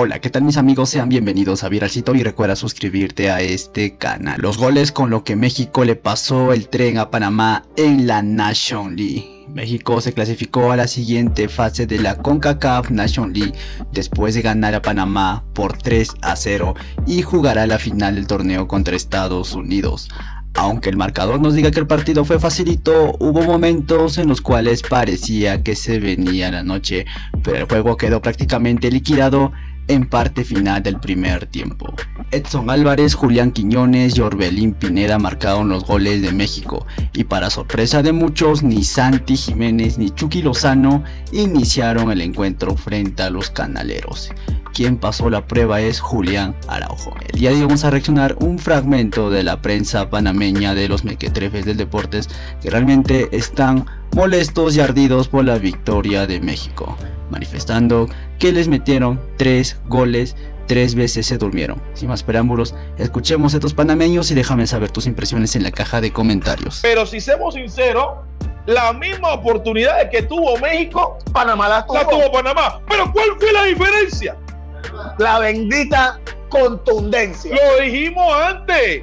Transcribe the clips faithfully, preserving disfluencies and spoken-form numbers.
Hola, ¿qué tal mis amigos? Sean bienvenidos a Viralcito y recuerda suscribirte a este canal. Los goles con lo que México le pasó el tren a Panamá en la National League. México se clasificó a la siguiente fase de la CONCACAF National League después de ganar a Panamá por tres a cero y jugará la final del torneo contra Estados Unidos. Aunque el marcador nos diga que el partido fue facilito, hubo momentos en los cuales parecía que se venía la noche, pero el juego quedó prácticamente liquidado en parte final del primer tiempo. Edson Álvarez, Julián Quiñones y Orbelín Pineda marcaron los goles de México y para sorpresa de muchos, ni Santi Jiménez ni Chucky Lozano iniciaron el encuentro frente a los canaleros. Quien pasó la prueba es Julián Araujo. El día de hoy vamos a reaccionar un fragmento de la prensa panameña de los mequetrefes del deportes que realmente están molestos y ardidos por la victoria de México, manifestando que les metieron tres goles, tres veces se durmieron. Sin más preámbulos, escuchemos a estos panameños y déjame saber tus impresiones en la caja de comentarios. Pero si seamos sinceros, la misma oportunidad que tuvo México, Panamá la tuvo. La tuvo Panamá. Pero ¿cuál fue la diferencia? La bendita contundencia. Lo dijimos antes.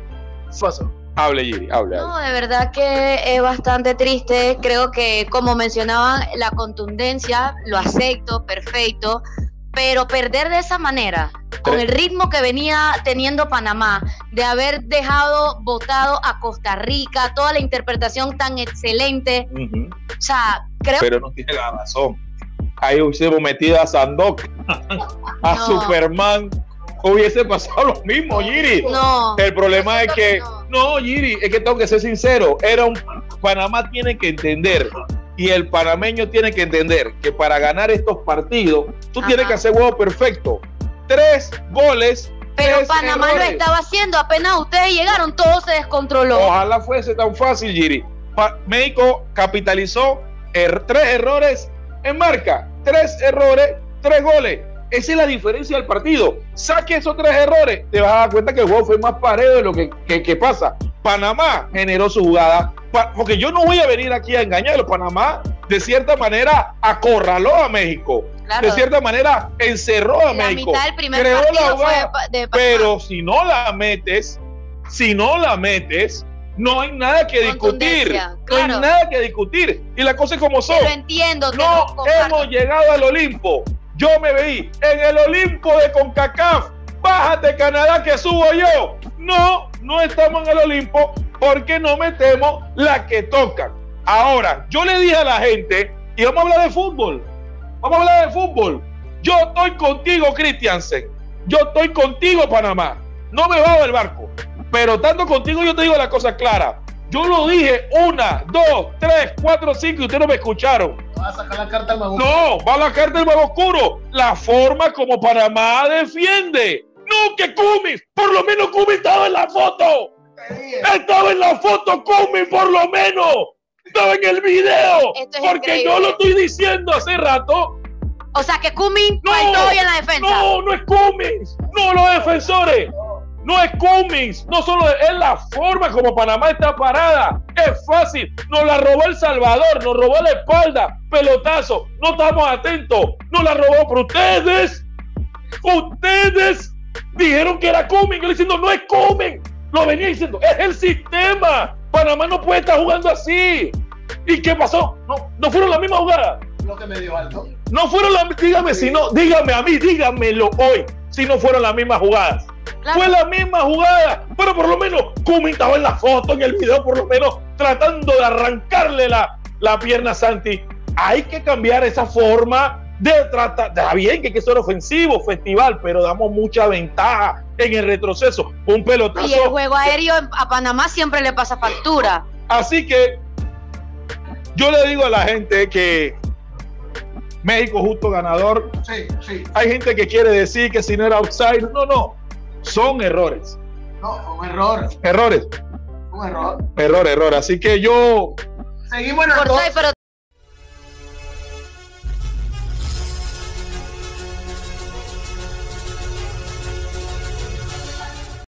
Pasó. Hable, Giri, hable, hable. No, de verdad que es bastante triste. Creo que, como mencionaban, la contundencia, lo acepto, perfecto. Pero perder de esa manera, con el ritmo que venía teniendo Panamá, de haber dejado botado a Costa Rica, toda la interpretación tan excelente. Uh-huh. O sea, creo... Pero no tiene la razón. Ahí hubiésemos metido a Sandok, a no. Superman... Hubiese pasado lo mismo, Giri. No. El problema es que... No, Giri, es que tengo que ser sincero. Era un... Panamá tiene que entender, y el panameño tiene que entender, que para ganar estos partidos, tú Ajá. tienes que hacer huevo perfecto. Tres goles, pero tres Panamá errores. Lo estaba haciendo. Apenas ustedes llegaron, todo se descontroló. Ojalá fuese tan fácil, Giri. Pa México capitalizó er tres errores en marca. Tres errores, tres goles. Esa es la diferencia del partido. Saque esos tres errores, te vas a dar cuenta que el juego fue más parejo de lo que, que, que pasa. Panamá generó su jugada, pa porque yo no voy a venir aquí a engañarlo. Panamá, de cierta manera, acorraló a México. Claro. De cierta manera, encerró a la México. Mitad del primer Creó la jugada, fue de pero si no la metes, si no la metes, no hay nada que discutir. Claro. No hay nada que discutir. Y las cosas como son. Lo entiendo. No hemos llegado al Olimpo. Yo me veí en el Olimpo de CONCACAF. Bájate, Canadá, que subo yo. No, no estamos en el Olimpo porque no metemos la que tocan. Ahora, yo le dije a la gente, y vamos a hablar de fútbol. Vamos a hablar de fútbol. Yo estoy contigo, Christiansen. Yo estoy contigo, Panamá. No me bajo del barco. Pero tanto contigo yo te digo la cosa clara. Yo lo dije una, dos, tres, cuatro, cinco y ustedes no me escucharon. Va a sacar la carta del mago oscuro. No, va la carta del mago oscuro. La forma como Panamá defiende. No, que Kumi, por lo menos Kumi estaba en la foto. Estaba en la foto, Kumi, por lo menos. Estaba en el video. Esto es porque increíble. Yo lo estoy diciendo hace rato. O sea, que Kumi no está hoy en la defensa. No, no es Kumi. No, los defensores. No es Cummings, no solo es la forma como Panamá está parada. Es fácil, nos la robó El Salvador, nos robó la espalda, pelotazo, no estamos atentos, nos la robó. Pero ustedes, ustedes dijeron que era Cummings, yo le diciendo no es Cummings, lo venía diciendo, es el sistema. Panamá no puede estar jugando así. ¿Y qué pasó? No, no fueron las mismas jugadas. Lo que me dio alto. No fueron las mismas, dígame sí. Si no, dígame a mí, dígamelo hoy, si no fueron las mismas jugadas. Claro. Fue la misma jugada, pero por lo menos Kumi estaba en la foto, en el video, por lo menos tratando de arrancarle la, la pierna a Santi. Hay que cambiar esa forma de tratar. Está bien que hay que ser ofensivo, festival, pero damos mucha ventaja en el retroceso. Un pelotazo. Y el juego aéreo a Panamá siempre le pasa factura. Así que yo le digo a la gente que México justo ganador. Sí, sí. Hay gente que quiere decir que si no era outside, no, no. Son errores. No, son errores. Errores. Un error. Error, error. Así que yo... Seguimos en error. Pero